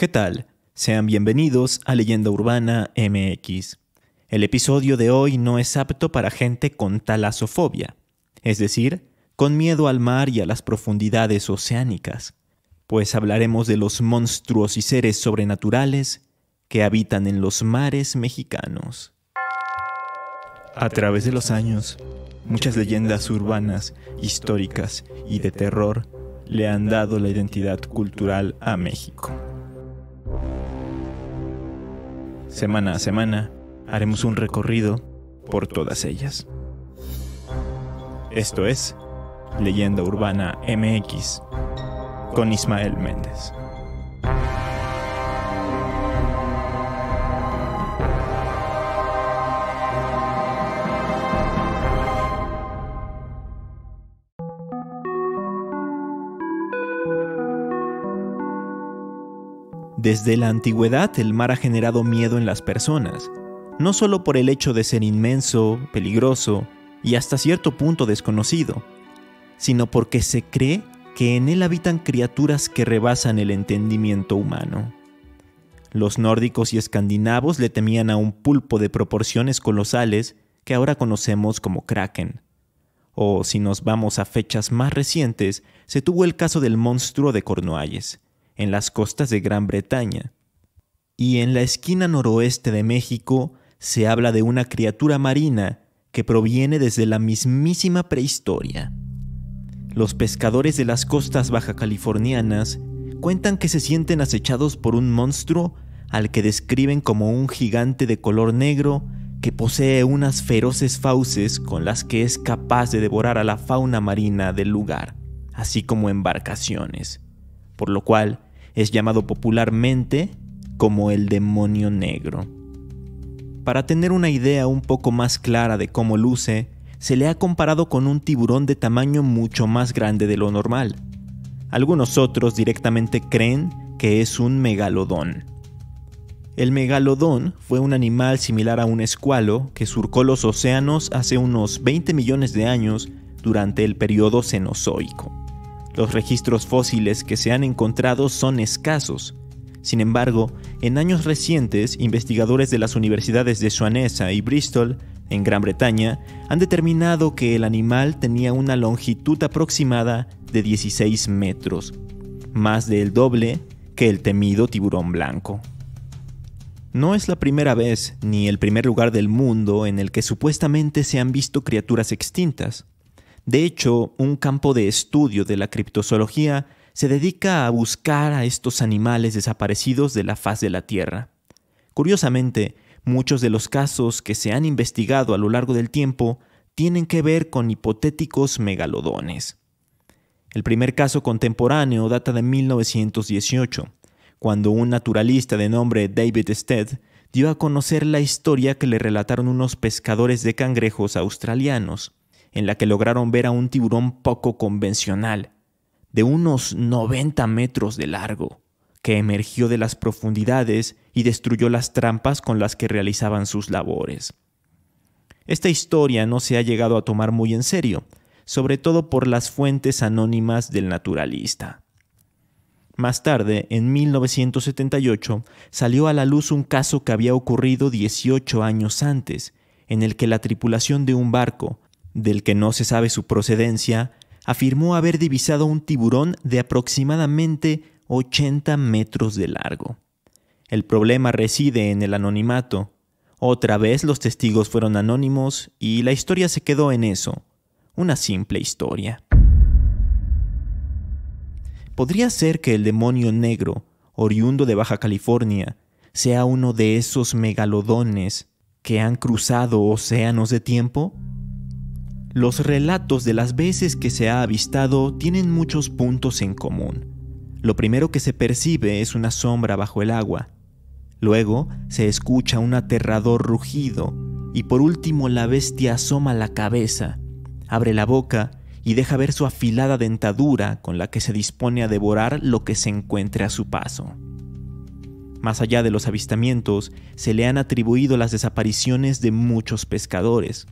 ¿Qué tal? Sean bienvenidos a Leyenda Urbana MX. El episodio de hoy no es apto para gente con talasofobia, es decir, con miedo al mar y a las profundidades oceánicas, pues hablaremos de los monstruos y seres sobrenaturales que habitan en los mares mexicanos. A través de los años, muchas leyendas urbanas, históricas y de terror le han dado la identidad cultural a México. Semana a semana, haremos un recorrido por todas ellas. Esto es Leyenda Urbana MX con Ismael Méndez. Desde la antigüedad, el mar ha generado miedo en las personas, no solo por el hecho de ser inmenso, peligroso y hasta cierto punto desconocido, sino porque se cree que en él habitan criaturas que rebasan el entendimiento humano. Los nórdicos y escandinavos le temían a un pulpo de proporciones colosales que ahora conocemos como Kraken. O si nos vamos a fechas más recientes, se tuvo el caso del monstruo de Cornualles, en las costas de Gran Bretaña. Y en la esquina noroeste de México se habla de una criatura marina que proviene desde la mismísima prehistoria. Los pescadores de las costas bajacalifornianas cuentan que se sienten acechados por un monstruo al que describen como un gigante de color negro que posee unas feroces fauces con las que es capaz de devorar a la fauna marina del lugar, así como embarcaciones, por lo cual es llamado popularmente como el demonio negro. Para tener una idea un poco más clara de cómo luce, se le ha comparado con un tiburón de tamaño mucho más grande de lo normal. Algunos otros directamente creen que es un megalodón. El megalodón fue un animal similar a un escualo que surcó los océanos hace unos 20 millones de años durante el periodo Cenozoico. Los registros fósiles que se han encontrado son escasos. Sin embargo, en años recientes, investigadores de las universidades de Swansea y Bristol, en Gran Bretaña, han determinado que el animal tenía una longitud aproximada de 16 metros, más del doble que el temido tiburón blanco. No es la primera vez ni el primer lugar del mundo en el que supuestamente se han visto criaturas extintas. De hecho, un campo de estudio de la criptozoología se dedica a buscar a estos animales desaparecidos de la faz de la Tierra. Curiosamente, muchos de los casos que se han investigado a lo largo del tiempo tienen que ver con hipotéticos megalodones. El primer caso contemporáneo data de 1918, cuando un naturalista de nombre David Stead dio a conocer la historia que le relataron unos pescadores de cangrejos australianos, en la que lograron ver a un tiburón poco convencional, de unos 90 metros de largo, que emergió de las profundidades y destruyó las trampas con las que realizaban sus labores. Esta historia no se ha llegado a tomar muy en serio, sobre todo por las fuentes anónimas del naturalista. Más tarde, en 1978, salió a la luz un caso que había ocurrido 18 años antes, en el que la tripulación de un barco, del que no se sabe su procedencia, afirmó haber divisado un tiburón de aproximadamente 80 metros de largo. El problema reside en el anonimato. Otra vez los testigos fueron anónimos y la historia se quedó en eso, una simple historia. Podría ser que el demonio negro, oriundo de Baja California, sea uno de esos megalodones que han cruzado océanos de tiempo. Los relatos de las veces que se ha avistado tienen muchos puntos en común. Lo primero que se percibe es una sombra bajo el agua. Luego se escucha un aterrador rugido y por último la bestia asoma la cabeza, abre la boca y deja ver su afilada dentadura con la que se dispone a devorar lo que se encuentre a su paso. Más allá de los avistamientos, se le han atribuido las desapariciones de muchos pescadores,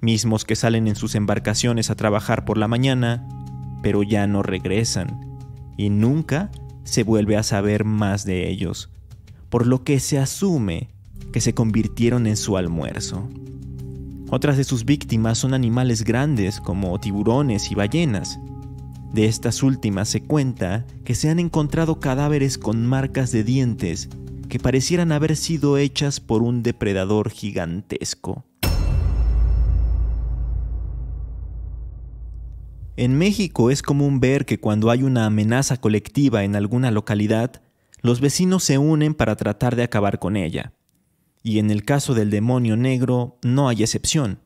mismos que salen en sus embarcaciones a trabajar por la mañana, pero ya no regresan, y nunca se vuelve a saber más de ellos, por lo que se asume que se convirtieron en su almuerzo. Otras de sus víctimas son animales grandes como tiburones y ballenas. De estas últimas se cuenta que se han encontrado cadáveres con marcas de dientes que parecieran haber sido hechas por un depredador gigantesco. En México es común ver que cuando hay una amenaza colectiva en alguna localidad, los vecinos se unen para tratar de acabar con ella. Y en el caso del demonio negro no hay excepción.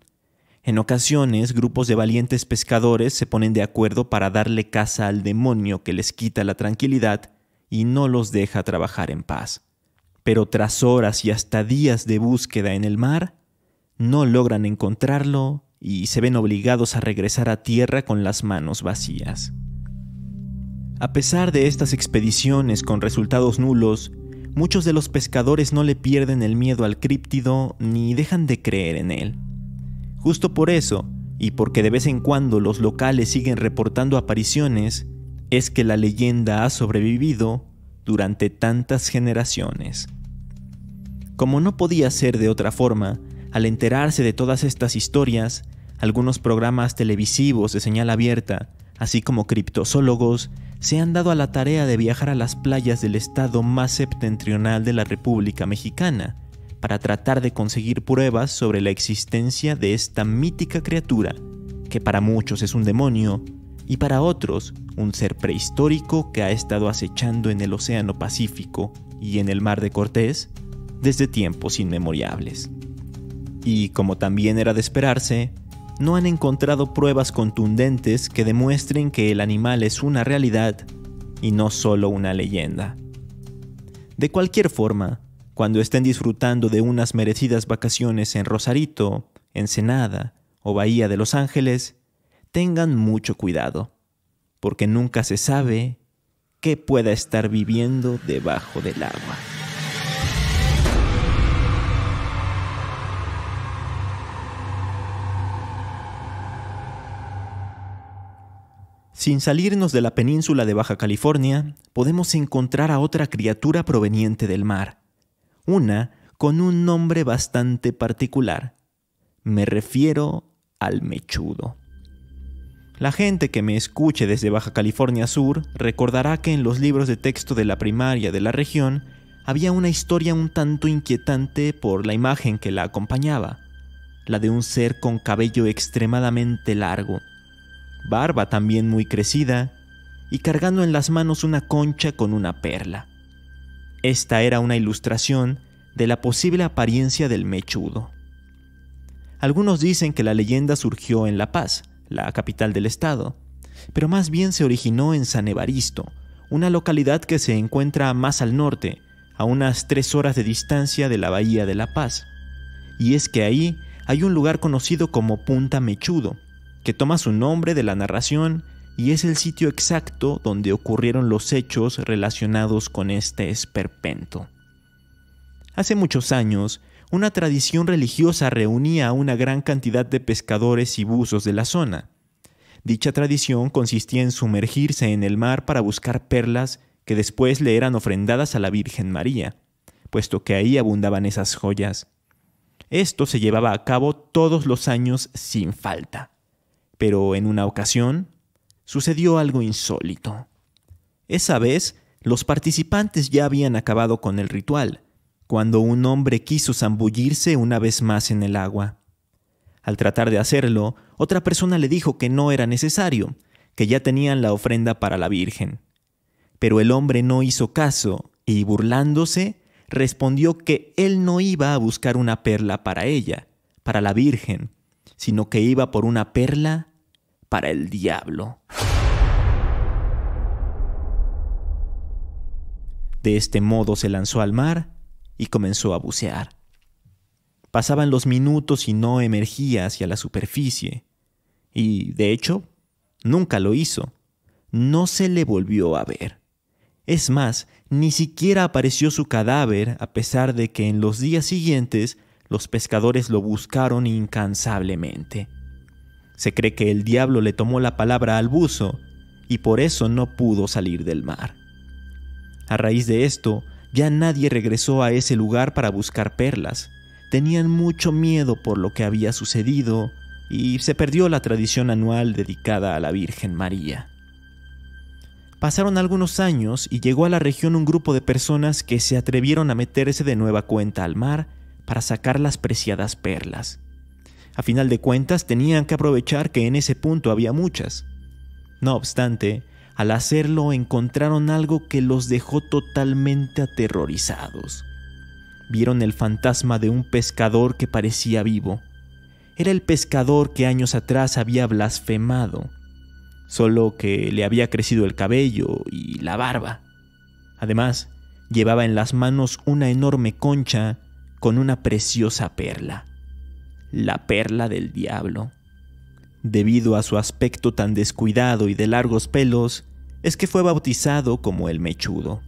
En ocasiones, grupos de valientes pescadores se ponen de acuerdo para darle caza al demonio que les quita la tranquilidad y no los deja trabajar en paz. Pero tras horas y hasta días de búsqueda en el mar, no logran encontrarlo y se ven obligados a regresar a tierra con las manos vacías. A pesar de estas expediciones con resultados nulos, muchos de los pescadores no le pierden el miedo al críptido ni dejan de creer en él. Justo por eso, y porque de vez en cuando los locales siguen reportando apariciones, es que la leyenda ha sobrevivido durante tantas generaciones. Como no podía ser de otra forma, al enterarse de todas estas historias, algunos programas televisivos de señal abierta, así como criptozoólogos, se han dado a la tarea de viajar a las playas del estado más septentrional de la República Mexicana para tratar de conseguir pruebas sobre la existencia de esta mítica criatura, que para muchos es un demonio y para otros un ser prehistórico que ha estado acechando en el Océano Pacífico y en el Mar de Cortés desde tiempos inmemorables. Y como también era de esperarse, no han encontrado pruebas contundentes que demuestren que el animal es una realidad y no solo una leyenda. De cualquier forma, cuando estén disfrutando de unas merecidas vacaciones en Rosarito, Ensenada o Bahía de Los Ángeles, tengan mucho cuidado, porque nunca se sabe qué pueda estar viviendo debajo del agua. Sin salirnos de la península de Baja California, podemos encontrar a otra criatura proveniente del mar. Una con un nombre bastante particular. Me refiero al mechudo. La gente que me escuche desde Baja California Sur recordará que en los libros de texto de la primaria de la región había una historia un tanto inquietante por la imagen que la acompañaba, la de un ser con cabello extremadamente largo, barba también muy crecida y cargando en las manos una concha con una perla. Esta era una ilustración de la posible apariencia del mechudo. Algunos dicen que la leyenda surgió en La Paz, la capital del estado, pero más bien se originó en San Evaristo, una localidad que se encuentra más al norte, a unas 3 horas de distancia de la bahía de La Paz. Y es que ahí hay un lugar conocido como Punta Mechudo, que toma su nombre de la narración y es el sitio exacto donde ocurrieron los hechos relacionados con este esperpento. Hace muchos años, una tradición religiosa reunía a una gran cantidad de pescadores y buzos de la zona. Dicha tradición consistía en sumergirse en el mar para buscar perlas que después le eran ofrendadas a la Virgen María, puesto que ahí abundaban esas joyas. Esto se llevaba a cabo todos los años sin falta. Pero en una ocasión, sucedió algo insólito. Esa vez, los participantes ya habían acabado con el ritual, cuando un hombre quiso zambullirse una vez más en el agua. Al tratar de hacerlo, otra persona le dijo que no era necesario, que ya tenían la ofrenda para la Virgen. Pero el hombre no hizo caso y, burlándose, respondió que él no iba a buscar una perla para ella, para la Virgen, sino que iba por una perla para el diablo. De este modo se lanzó al mar y comenzó a bucear. Pasaban los minutos y no emergía hacia la superficie. Y, de hecho, nunca lo hizo. No se le volvió a ver. Es más, ni siquiera apareció su cadáver, a pesar de que en los días siguientes los pescadores lo buscaron incansablemente. Se cree que el diablo le tomó la palabra al buzo y por eso no pudo salir del mar. A raíz de esto, ya nadie regresó a ese lugar para buscar perlas. Tenían mucho miedo por lo que había sucedido y se perdió la tradición anual dedicada a la Virgen María. Pasaron algunos años y llegó a la región un grupo de personas que se atrevieron a meterse de nueva cuenta al mar para sacar las preciadas perlas. A final de cuentas, tenían que aprovechar que en ese punto había muchas. No obstante, al hacerlo encontraron algo que los dejó totalmente aterrorizados. Vieron el fantasma de un pescador que parecía vivo. Era el pescador que años atrás había blasfemado, solo que le había crecido el cabello y la barba. Además, llevaba en las manos una enorme concha con una preciosa perla, la perla del diablo. Debido a su aspecto tan descuidado y de largos pelos, es que fue bautizado como el Mechudo.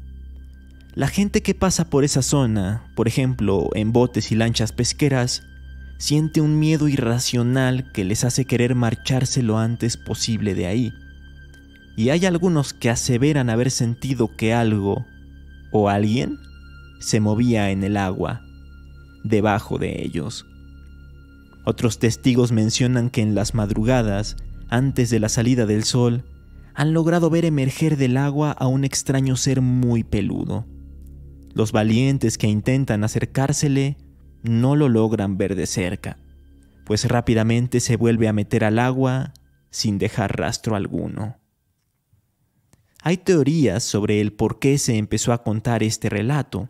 La gente que pasa por esa zona, por ejemplo, en botes y lanchas pesqueras, siente un miedo irracional que les hace querer marcharse lo antes posible de ahí. Y hay algunos que aseveran haber sentido que algo o alguien se movía en el agua, debajo de ellos. Otros testigos mencionan que en las madrugadas, antes de la salida del sol, han logrado ver emerger del agua a un extraño ser muy peludo. Los valientes que intentan acercársele no lo logran ver de cerca, pues rápidamente se vuelve a meter al agua sin dejar rastro alguno. Hay teorías sobre el por qué se empezó a contar este relato.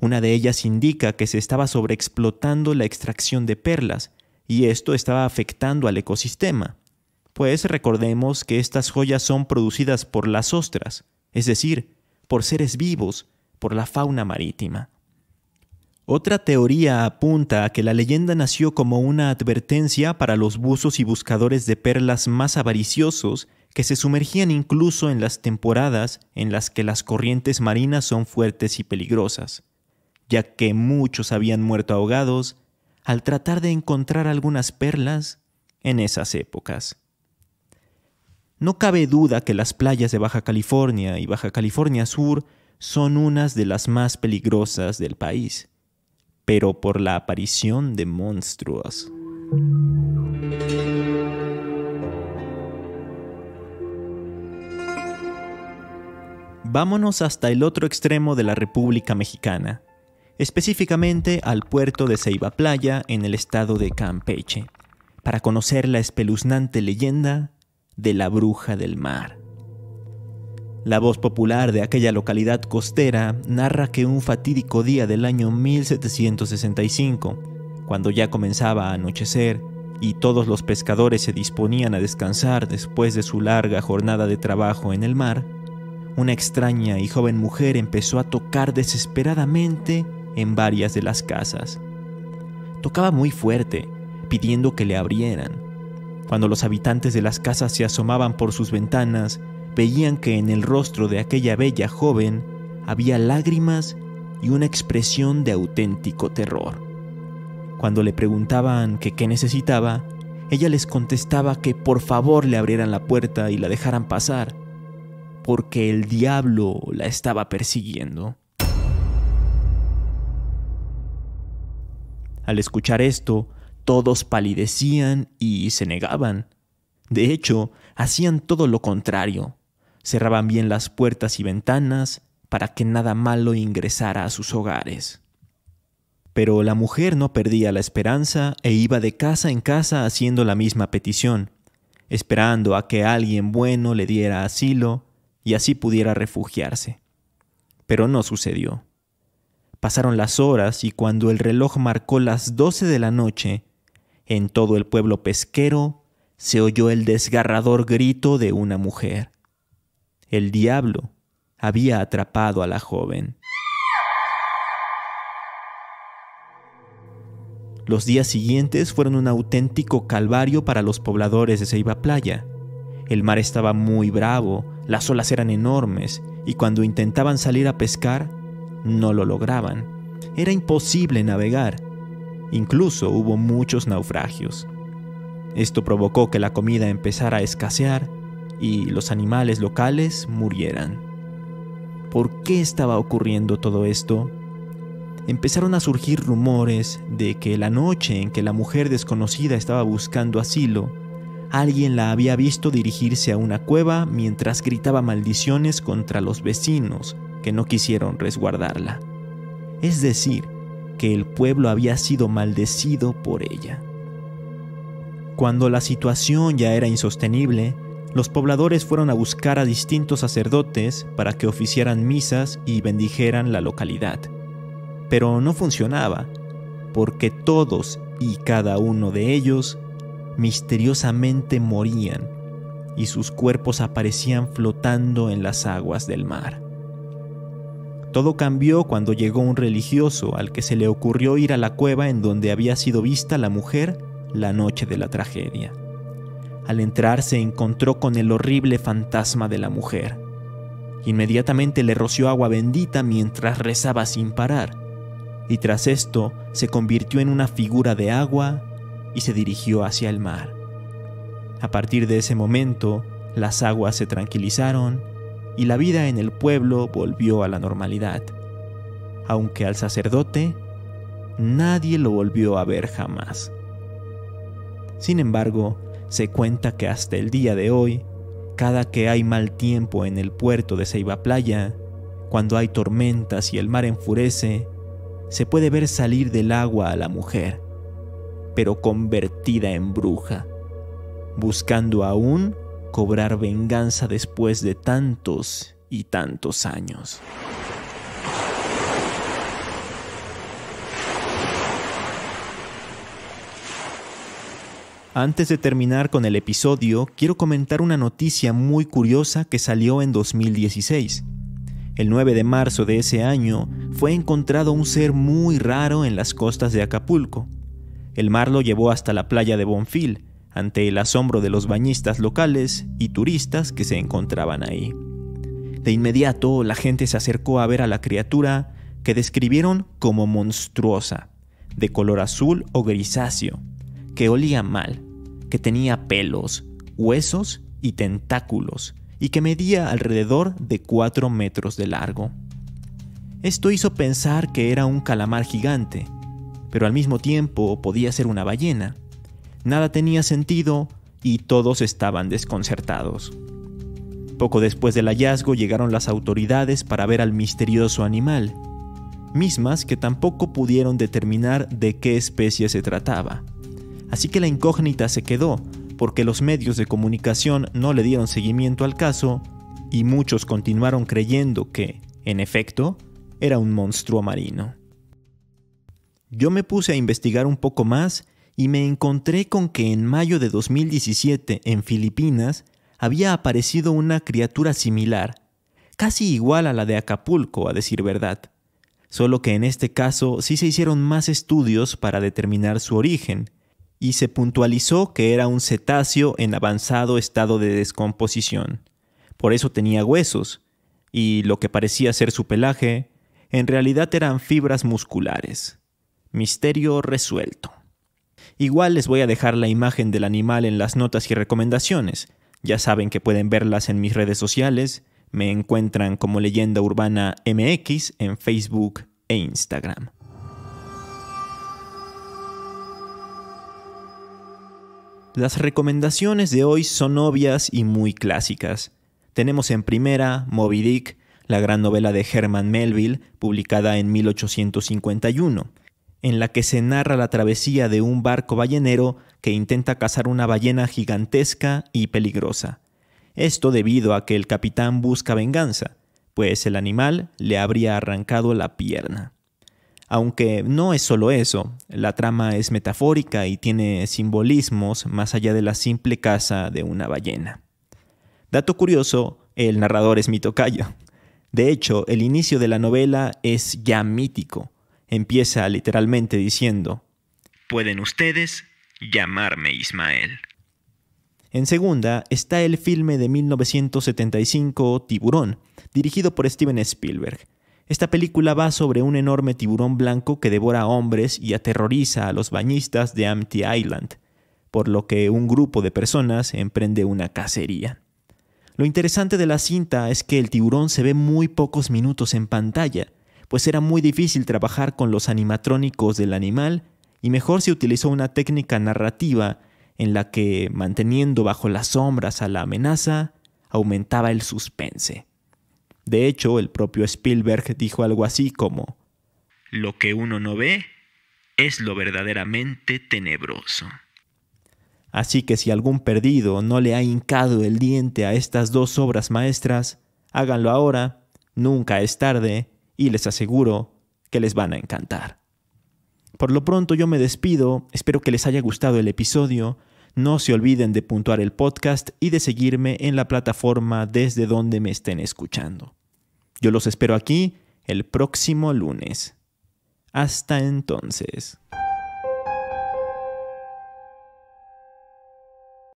Una de ellas indica que se estaba sobreexplotando la extracción de perlas y esto estaba afectando al ecosistema, pues recordemos que estas joyas son producidas por las ostras, es decir, por seres vivos, por la fauna marítima. Otra teoría apunta a que la leyenda nació como una advertencia para los buzos y buscadores de perlas más avariciosos que se sumergían incluso en las temporadas en las que las corrientes marinas son fuertes y peligrosas, ya que muchos habían muerto ahogados al tratar de encontrar algunas perlas en esas épocas. No cabe duda que las playas de Baja California y Baja California Sur son unas de las más peligrosas del país, pero por la aparición de monstruos. Vámonos hasta el otro extremo de la República Mexicana, específicamente al puerto de Ceiba Playa en el estado de Campeche, para conocer la espeluznante leyenda de la Bruja del Mar. La voz popular de aquella localidad costera narra que un fatídico día del año 1765, cuando ya comenzaba a anochecer y todos los pescadores se disponían a descansar después de su larga jornada de trabajo en el mar, una extraña y joven mujer empezó a tocar desesperadamente en varias de las casas. Tocaba muy fuerte, pidiendo que le abrieran. Cuando los habitantes de las casas se asomaban por sus ventanas, veían que en el rostro de aquella bella joven había lágrimas y una expresión de auténtico terror. Cuando le preguntaban que qué necesitaba, ella les contestaba que por favor le abrieran la puerta y la dejaran pasar, porque el diablo la estaba persiguiendo. Al escuchar esto, todos palidecían y se negaban. De hecho, hacían todo lo contrario. Cerraban bien las puertas y ventanas para que nada malo ingresara a sus hogares. Pero la mujer no perdía la esperanza e iba de casa en casa haciendo la misma petición, esperando a que alguien bueno le diera asilo y así pudiera refugiarse. Pero no sucedió. Pasaron las horas y cuando el reloj marcó las 12 de la noche, en todo el pueblo pesquero se oyó el desgarrador grito de una mujer. El diablo había atrapado a la joven. Los días siguientes fueron un auténtico calvario para los pobladores de Ceiba Playa. El mar estaba muy bravo, las olas eran enormes y cuando intentaban salir a pescar, no lo lograban. Era imposible navegar. Incluso hubo muchos naufragios. Esto provocó que la comida empezara a escasear y los animales locales murieran. por qué estaba ocurriendo todo esto, empezaron a surgir rumores de que la noche en que la mujer desconocida estaba buscando asilo, alguien la había visto dirigirse a una cueva mientras gritaba maldiciones contra los vecinos que no quisieron resguardarla. Es decir, que el pueblo había sido maldecido por ella. Cuando la situación ya era insostenible, los pobladores fueron a buscar a distintos sacerdotes para que oficiaran misas y bendijeran la localidad. Pero no funcionaba, porque todos y cada uno de ellos misteriosamente morían y sus cuerpos aparecían flotando en las aguas del mar. Todo cambió cuando llegó un religioso al que se le ocurrió ir a la cueva en donde había sido vista la mujer la noche de la tragedia. Al entrar se encontró con el horrible fantasma de la mujer. Inmediatamente le roció agua bendita mientras rezaba sin parar, y tras esto se convirtió en una figura de agua y se dirigió hacia el mar. A partir de ese momento, las aguas se tranquilizaron y la vida en el pueblo volvió a la normalidad, aunque al sacerdote nadie lo volvió a ver jamás. Sin embargo, se cuenta que hasta el día de hoy, cada que hay mal tiempo en el puerto de Ceiba Playa, cuando hay tormentas y el mar enfurece, se puede ver salir del agua a la mujer, pero convertida en bruja, buscando aún cobrar venganza después de tantos y tantos años. Antes de terminar con el episodio, quiero comentar una noticia muy curiosa que salió en 2016. El 9 de marzo de ese año fue encontrado un ser muy raro en las costas de Acapulco. El mar lo llevó hasta la playa de Bonfil, ante el asombro de los bañistas locales y turistas que se encontraban ahí. De inmediato, la gente se acercó a ver a la criatura, que describieron como monstruosa, de color azul o grisáceo, que olía mal, que tenía pelos, huesos y tentáculos, y que medía alrededor de 4 metros de largo. Esto hizo pensar que era un calamar gigante, pero al mismo tiempo podía ser una ballena. Nada tenía sentido y todos estaban desconcertados. Poco después del hallazgo llegaron las autoridades para ver al misterioso animal, mismas que tampoco pudieron determinar de qué especie se trataba. Así que la incógnita se quedó, porque los medios de comunicación no le dieron seguimiento al caso y muchos continuaron creyendo que, en efecto, era un monstruo marino. Yo me puse a investigar un poco más y me encontré con que en mayo de 2017 en Filipinas había aparecido una criatura similar, casi igual a la de Acapulco, a decir verdad. Solo que en este caso sí se hicieron más estudios para determinar su origen y se puntualizó que era un cetáceo en avanzado estado de descomposición. Por eso tenía huesos y lo que parecía ser su pelaje en realidad eran fibras musculares. Misterio resuelto. Igual les voy a dejar la imagen del animal en las notas y recomendaciones. Ya saben que pueden verlas en mis redes sociales. Me encuentran como Leyenda Urbana MX en Facebook e Instagram. Las recomendaciones de hoy son obvias y muy clásicas. Tenemos en primera Moby Dick, la gran novela de Herman Melville, publicada en 1851. En la que se narra la travesía de un barco ballenero que intenta cazar una ballena gigantesca y peligrosa. Esto debido a que el capitán busca venganza, pues el animal le habría arrancado la pierna. Aunque no es solo eso, la trama es metafórica y tiene simbolismos más allá de la simple caza de una ballena. Dato curioso, el narrador es mi tocayo. De hecho, el inicio de la novela es ya mítico. Empieza literalmente diciendo: "Pueden ustedes llamarme Ismael". En segunda está el filme de 1975 Tiburón, dirigido por Steven Spielberg. Esta película va sobre un enorme tiburón blanco que devora hombres y aterroriza a los bañistas de Amity Island, por lo que un grupo de personas emprende una cacería. Lo interesante de la cinta es que el tiburón se ve muy pocos minutos en pantalla, pues era muy difícil trabajar con los animatrónicos del animal y mejor se utilizó una técnica narrativa en la que, manteniendo bajo las sombras a la amenaza, aumentaba el suspense. De hecho, el propio Spielberg dijo algo así como: "Lo que uno no ve es lo verdaderamente tenebroso". Así que si algún perdido no le ha hincado el diente a estas dos obras maestras, háganlo ahora, nunca es tarde, y les aseguro que les van a encantar. Por lo pronto yo me despido, espero que les haya gustado el episodio, no se olviden de puntuar el podcast y de seguirme en la plataforma desde donde me estén escuchando. Yo los espero aquí el próximo lunes. Hasta entonces.